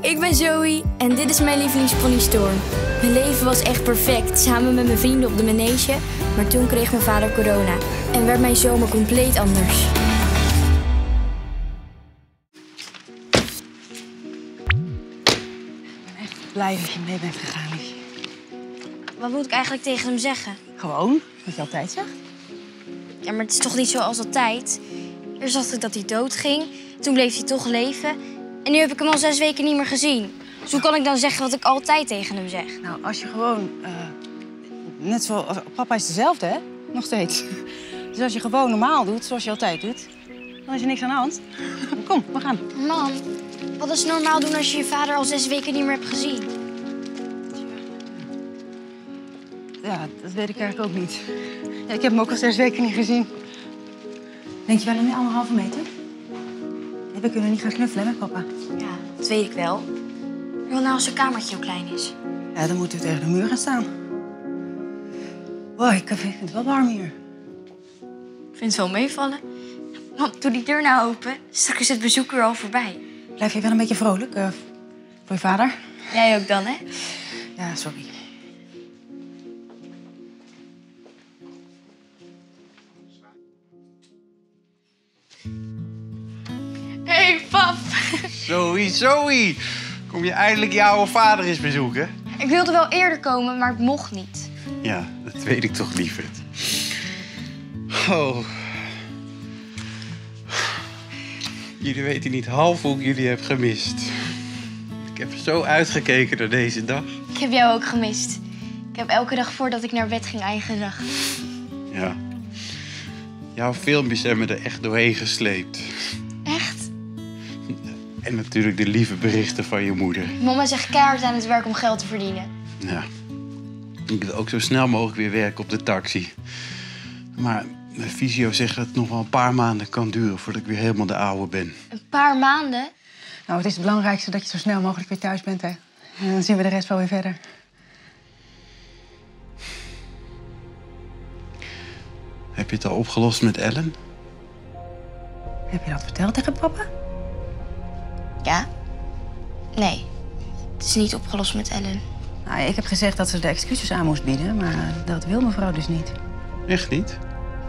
ik ben Zoë en dit is mijn lievelingspony Storm. Mijn leven was echt perfect, samen met mijn vrienden op de manege. Maar toen kreeg mijn vader corona en werd mijn zomer compleet anders. Ik ben echt blij dat je mee bent gegaan, liefje. Wat moet ik eigenlijk tegen hem zeggen? Gewoon, wat je altijd zegt. Ja, maar het is toch niet zoals altijd. Eerst dacht ik dat hij doodging, toen bleef hij toch leven. En nu heb ik hem al 6 weken niet meer gezien. Dus hoe kan ik dan zeggen wat ik altijd tegen hem zeg? Nou, als je gewoon... net zoals... Papa is dezelfde, hè? Nog steeds. Dus als je gewoon normaal doet, zoals je altijd doet... dan is er niks aan de hand. Kom, we gaan. Mam, wat is normaal doen als je je vader al 6 weken niet meer hebt gezien? Ja, dat weet ik eigenlijk ook niet. Ja, ik heb hem ook al 6 weken niet gezien. Denk je wel aan die 1,5 meter? Ja, we kunnen niet gaan knuffelen met papa. Ja, dat weet ik wel. Maar wat nou als zijn kamertje heel klein is? Ja, dan moeten we tegen de muur gaan staan. Wow, ik vind het wel warm hier. Ik vind het wel meevallen. Want doe die deur nou open. Straks is het bezoek weer al voorbij. Blijf je wel een beetje vrolijk voor je vader? Jij ook dan, hè? Ja, sorry. Zoë, Zoë! Kom je eindelijk je oude vader eens bezoeken? Ik wilde wel eerder komen, maar het mocht niet. Ja, dat weet ik toch, lieverd. Oh. Jullie weten niet half hoe ik jullie heb gemist. Ik heb zo uitgekeken naar deze dag. Ik heb jou ook gemist. Ik heb elke dag voordat ik naar bed ging eigen dag. Ja. Jouw filmpjes hebben me er echt doorheen gesleept. En natuurlijk de lieve berichten van je moeder. Mama is echt keihard aan het werk om geld te verdienen. Ja. Ik wil ook zo snel mogelijk weer werken op de taxi. Maar mijn fysio zegt dat het nog wel een paar maanden kan duren voordat ik weer helemaal de oude ben. Een paar maanden? Nou, het is het belangrijkste dat je zo snel mogelijk weer thuis bent, hè. En dan zien we de rest wel weer verder. Heb je het al opgelost met Ellen? Heb je dat verteld tegen papa? Ja? Nee. Het is niet opgelost met Ellen. Nou, ik heb gezegd dat ze de excuses aan moest bieden, maar dat wil mevrouw dus niet. Echt niet?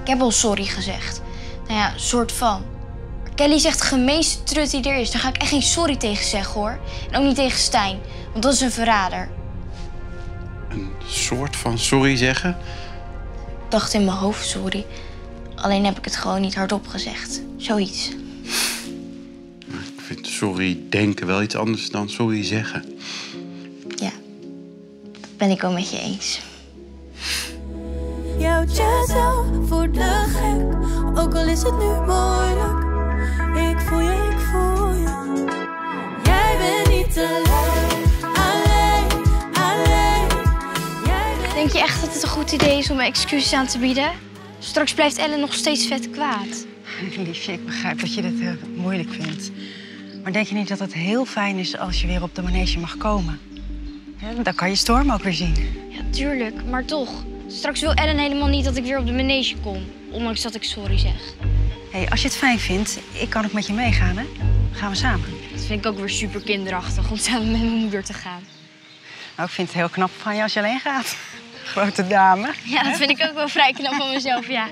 Ik heb al sorry gezegd. Nou ja, soort van. Kelly zegt de gemeenste trut die er is. Daar ga ik echt geen sorry tegen zeggen, hoor. En ook niet tegen Stijn, want dat is een verrader. Een soort van sorry zeggen? Ik dacht in mijn hoofd sorry. Alleen heb ik het gewoon niet hardop gezegd. Zoiets. Sorry denken wel iets anders dan sorry zeggen. Ja, dat ben ik wel met je eens. Je houdt jezelf voor de gek, ook al is het nu moeilijk. Ik voel je, jij bent niet alleen. Denk je echt dat het een goed idee is om me excuses aan te bieden? Straks blijft Ellen nog steeds vet kwaad. Liefje, ik begrijp dat je dit moeilijk vindt. Maar denk je niet dat het heel fijn is als je weer op de manege mag komen? Ja, dan kan je Storm ook weer zien. Ja, tuurlijk. Maar toch. Straks wil Ellen helemaal niet dat ik weer op de manege kom. Ondanks dat ik sorry zeg. Hé, hey, als je het fijn vindt, ik kan ook met je meegaan, hè? Dan gaan we samen. Dat vind ik ook weer super kinderachtig om samen met mijn moeder te gaan. Nou, ik vind het heel knap van je als je alleen gaat. Grote dame. Ja, dat vind ik ook wel vrij knap van mezelf, ja.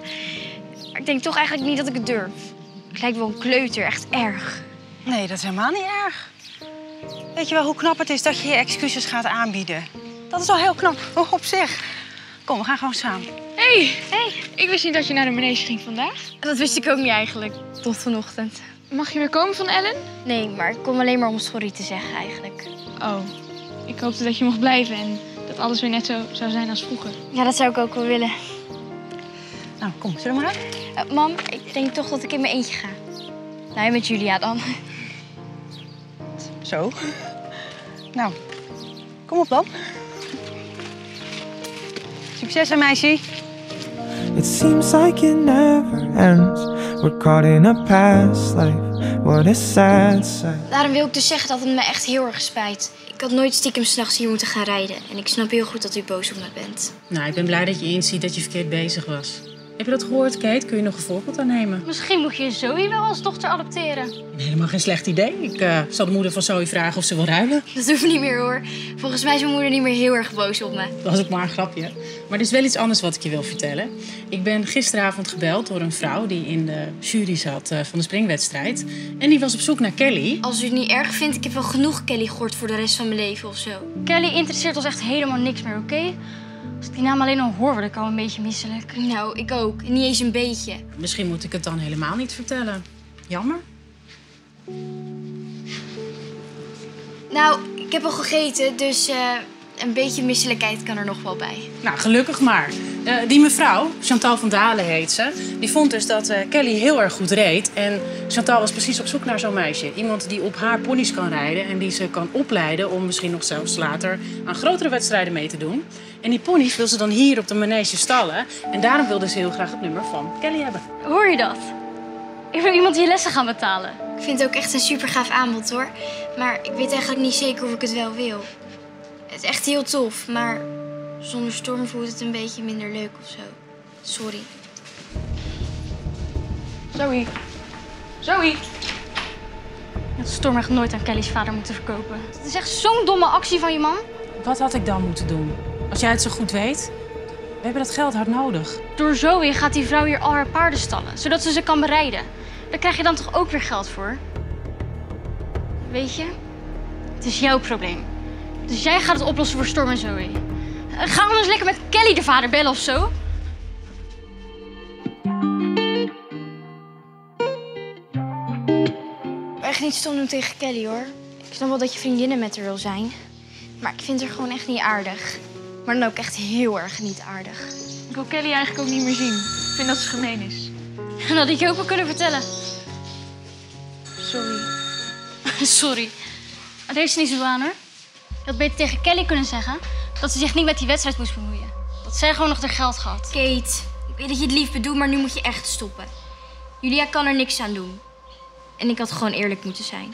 Maar ik denk toch eigenlijk niet dat ik het durf. Ik lijk wel een kleuter, echt erg. Nee, dat is helemaal niet erg. Weet je wel hoe knap het is dat je je excuses gaat aanbieden? Dat is al heel knap op zich. Kom, we gaan gewoon samen. Hé, ik wist niet dat je naar de manege ging vandaag. Dat wist ik ook niet eigenlijk, tot vanochtend. Mag je weer komen van Ellen? Nee, maar ik kom alleen maar om sorry te zeggen eigenlijk. Oh, ik hoopte dat je mocht blijven en dat alles weer net zo zou zijn als vroeger. Ja, dat zou ik ook wel willen. Nou, kom, zullen we maar uit? Mam, ik denk toch dat ik in mijn eentje ga. Nou, met Julia dan. Zo. Nou, kom op dan. Succes, hè, meisje. It seems like it never ends. We're caught in a past life. What a sad sight. Daarom wil ik dus zeggen dat het me echt heel erg spijt. Ik had nooit stiekem 's nachts hier moeten gaan rijden. En ik snap heel goed dat u boos op me bent. Nou, ik ben blij dat je inziet dat je verkeerd bezig was. Heb je dat gehoord, Kate? Kun je nog een voorbeeld aan nemen? Misschien moet je Zoë wel als dochter adopteren. Helemaal geen slecht idee. Ik zal de moeder van Zoë vragen of ze wil ruilen. Dat hoeft niet meer, hoor. Volgens mij is mijn moeder niet meer heel erg boos op me. Dat was ook maar een grapje. Maar er is wel iets anders wat ik je wil vertellen. Ik ben gisteravond gebeld door een vrouw die in de jury zat van de springwedstrijd. En die was op zoek naar Kelly. Als u het niet erg vindt, ik heb wel genoeg Kelly gehoord voor de rest van mijn leven of zo. Kelly interesseert ons echt helemaal niks meer, oké? Als ik die naam alleen al hoor, word ik al een beetje misselijk. Nou, ik ook. Niet eens een beetje. Misschien moet ik het dan helemaal niet vertellen. Jammer. Nou, ik heb al gegeten, dus een beetje misselijkheid kan er nog wel bij. Nou, gelukkig maar. Die mevrouw, Chantal van Dalen heet ze, die vond dus dat Kelly heel erg goed reed. En Chantal was precies op zoek naar zo'n meisje. Iemand die op haar ponies kan rijden en die ze kan opleiden om misschien nog zelfs later aan grotere wedstrijden mee te doen. En die ponies wil ze dan hier op de manege stallen. En daarom wilde ze heel graag het nummer van Kelly hebben. Hoor je dat? Ik wil iemand die lessen gaan betalen. Ik vind het ook echt een super gaaf aanbod, hoor. Maar ik weet eigenlijk niet zeker of ik het wel wil. Het is echt heel tof, maar zonder Storm voelt het een beetje minder leuk of zo. Sorry. Zoë. Zoë. Storm had nooit aan Kelly's vader moeten verkopen. Het is echt zo'n domme actie van je man. Wat had ik dan moeten doen? Als jij het zo goed weet, we hebben dat geld hard nodig. Door Zoë gaat die vrouw hier al haar paarden stallen, zodat ze kan bereiden. Daar krijg je dan toch ook weer geld voor? Weet je, het is jouw probleem. Dus jij gaat het oplossen voor Storm en Zoë. Ga anders lekker met Kelly de vader bellen of zo. Echt niet stom doen tegen Kelly, hoor. Ik snap wel dat je vriendinnen met haar wil zijn. Maar ik vind haar gewoon echt niet aardig. Maar dan ook echt heel erg niet aardig. Ik wil Kelly eigenlijk ook niet meer zien. Ik vind dat ze gemeen is. En dat had ik je ook wel kunnen vertellen. Sorry. Sorry. Dat heeft ze niet zo aan, hoor. Je had beter tegen Kelly kunnen zeggen dat ze zich niet met die wedstrijd moest bemoeien. Dat zij gewoon nog haar geld gehad. Kate, ik weet dat je het lief bedoelt, maar nu moet je echt stoppen. Julia kan er niks aan doen. En ik had gewoon eerlijk moeten zijn.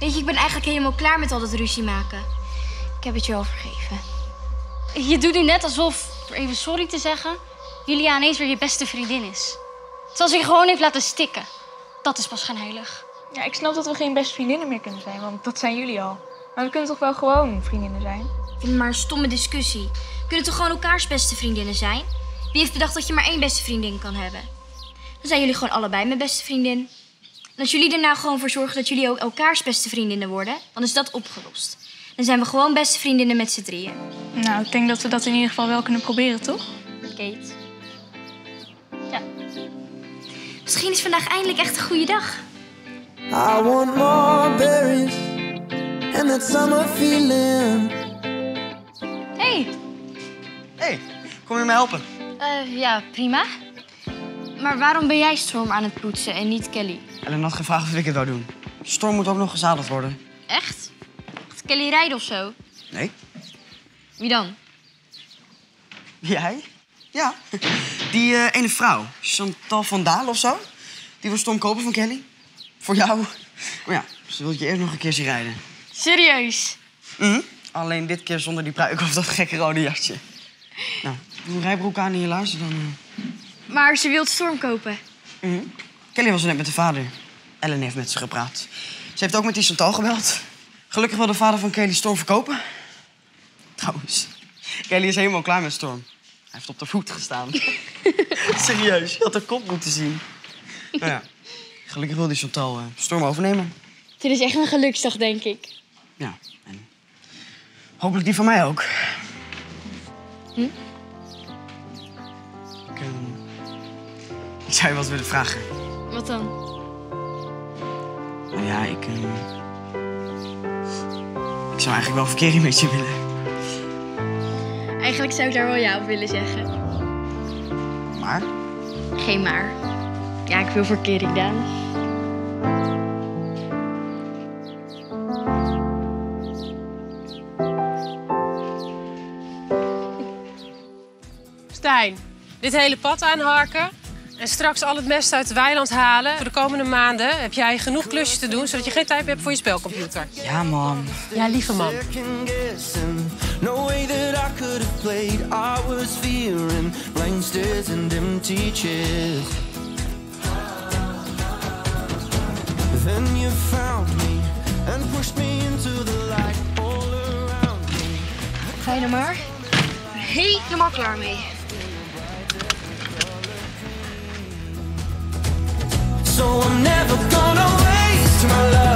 Weet je, ik ben eigenlijk helemaal klaar met al dat ruzie maken. Ik heb het je al vergeven. Je doet nu net alsof, door even sorry te zeggen, Julia ineens weer je beste vriendin is. Terwijl ze je gewoon heeft laten stikken. Dat is pas schijnheilig. Ja, ik snap dat we geen beste vriendinnen meer kunnen zijn, want dat zijn jullie al. Maar we kunnen toch wel gewoon vriendinnen zijn? Ik vind het maar een stomme discussie. We kunnen toch gewoon elkaars beste vriendinnen zijn? Wie heeft bedacht dat je maar één beste vriendin kan hebben? Dan zijn jullie gewoon allebei mijn beste vriendin. En als jullie er nou gewoon voor zorgen dat jullie ook elkaars beste vriendinnen worden, dan is dat opgelost. Dan zijn we gewoon beste vriendinnen met z'n drieën. Nou, ik denk dat we dat in ieder geval wel kunnen proberen, toch? Kate. Ja. Misschien is vandaag eindelijk echt een goede dag. I want more berries and that summer feeling. Hey. Hey, kom je me helpen? Ja, prima. Maar waarom ben jij Storm aan het poetsen en niet Kelly? Ellen had gevraagd of ik het wou doen. Storm moet ook nog gezadeld worden. Echt? Gaat Kelly rijden of zo? Nee. Wie dan? Jij? Ja. Die ene vrouw, Chantal van Dalen of zo. Die wil Storm kopen van Kelly. Voor jou. Maar ja, ze wil je eerst nog een keer zien rijden. Serieus? Alleen dit keer zonder die pruik of dat gekke rode jasje. Nou, doe een rijbroek aan en je laarzen dan. Maar ze wil Storm kopen. Kelly was er net met de vader. Ellen heeft met ze gepraat. Ze heeft ook met die Chantal gebeld. Gelukkig wil de vader van Kelly Storm verkopen. Trouwens, Kelly is helemaal klaar met Storm. Hij heeft op de voet gestaan. Serieus, je had haar kop moeten zien. Nou ja, gelukkig wil die Chantal Storm overnemen. Dit is echt een geluksdag, denk ik. Ja, en hopelijk die van mij ook. Ik zou je wat willen vragen. Wat dan? Nou ja, ik zou eigenlijk wel verkering met je willen. Eigenlijk zou ik daar wel ja op willen zeggen. Maar? Geen maar. Ja, ik wil verkering, Daan. Stijn, dit hele pad aanharken. En straks al het mest uit het weiland halen. Voor de komende maanden heb jij genoeg klusjes te doen, zodat je geen tijd meer hebt voor je spelcomputer. Ja, man. Ja, lieve man. no way that I could have played. I was fearing blank stares and empty chairs. Then you found me and pushed me into the light all around me. Ga je er maar helemaal klaar mee. So I'm never gonna waste my life.